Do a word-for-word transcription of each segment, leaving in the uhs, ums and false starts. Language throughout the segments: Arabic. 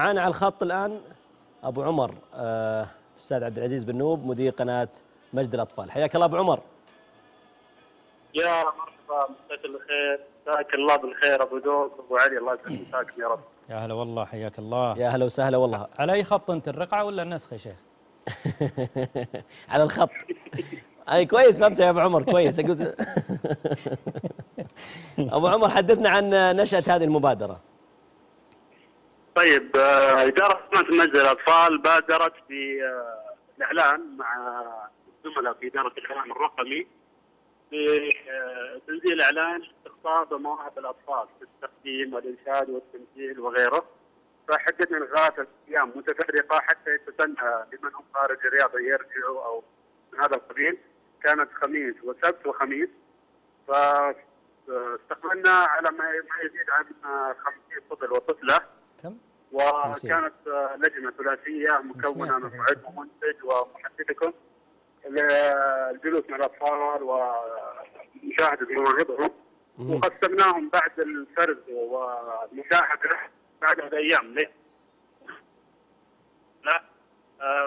معانا على الخط الآن أبو عمر، الأستاذ عبدالعزيز بنوب مدير قناة مجد الأطفال. حياك الله أبو عمر. يا مرحبا، مساك الخير، مساك الله بالخير أبو دوب أبو علي، الله يسعدك يا رب. يا هلا والله، حياك الله. يا هلا وسهلا والله. على أي خط أنت، الرقعة ولا النسخ يا شيخ؟ على الخط. أي كويس، فهمت يا أبو عمر، كويس. أبو عمر، حدثنا عن نشأة هذه المبادرة. طيب، إدارة قناة مجد الأطفال بادرت بالإعلان مع الزملاء في إدارة الإعلام الرقمي بتنزيل إعلان استقطاب ومواهب الأطفال في التقديم والإنشاد والتمثيل وغيره. فحددنا إلغاء أيام متفرقة حتى يتسنها لمن هم خارج الرياض يرجعوا أو من هذا القبيل. كانت خميس وسبت وخميس، فاستقبلنا على ما يزيد عن خمسين طفل وطفلة، وكانت لجنه ثلاثيه مكونه من مساعد ومنتج ومحدثكم للجلوس مع الاطفال ومشاهده مواهبهم، وقسمناهم بعد الفرز ومشاهده بعدها بايام. ليه؟ لا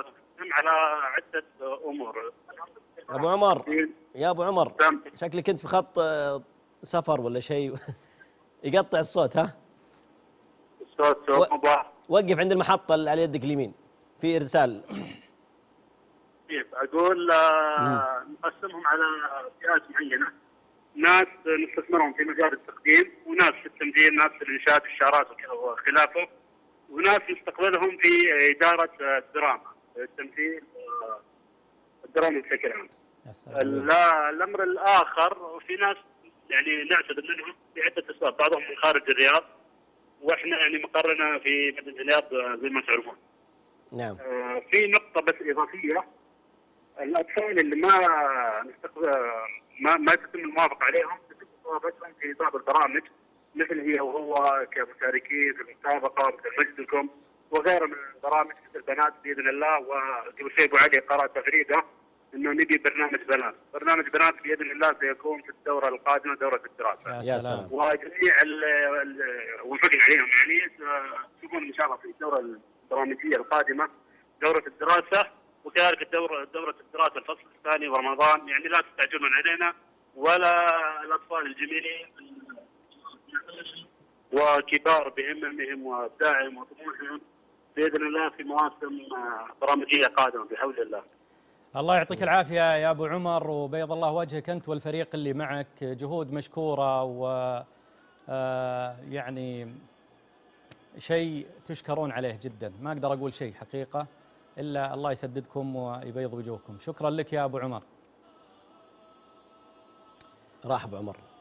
تقسم على عده امور. ابو عمر، يا ابو عمر، شكلك انت في خط سفر ولا شيء، يقطع الصوت. ها؟ و... وقف عند المحطة اللي على يدك اليمين في إرسال. طيب، أقول آه نقسمهم على فئات معينة، ناس نستثمرهم في مجال التقديم، وناس في التمدين، ناس في الإنشاد الشعارات وخلافه، وناس نستقبلهم في إدارة الدراما، التمثيل، الدراما بشكل عام. الأمر الآخر، وفي ناس يعني نعتذر منهم لعدة أسباب، بعضهم من خارج الرياض، واحنا يعني مقرنا في مدينه الرياض زي ما تعرفون. نعم. آه في نقطه بس اضافيه، الاطفال اللي ما ما ما يتم الموافقه عليهم تتم مطالبتهم في بعض البرامج، مثل هي وهو، كمشاركين في المسابقه مثل مجدكم وغيرها من البرامج، مثل بنات باذن الله. وقبل شوي ابو علي قرأ تغريده انه نبي برنامج بنات، برنامج بنات باذن الله سيكون في الدوره القادمه دوره الدراسه. يا سلام. وجميع اللي وافقنا عليهم يعني تكون ان شاء الله في الدوره البرامجيه القادمه دوره الدراسه، وكذلك الدوره دوره الدراسه الفصل الثاني ورمضان. يعني لا تستعجلون علينا، ولا الاطفال الجميلين وكبار بهممهم وداعم وطموحهم باذن الله في مواسم برامجيه قادمه بحول الله. الله يعطيك العافية يا أبو عمر، وبيض الله وجهك أنت والفريق اللي معك، جهود مشكورة، و يعني شيء تشكرون عليه جدا. ما أقدر أقول شيء حقيقة إلا الله يسددكم ويبيض وجوهكم. شكرا لك يا أبو عمر. راح أبو عمر.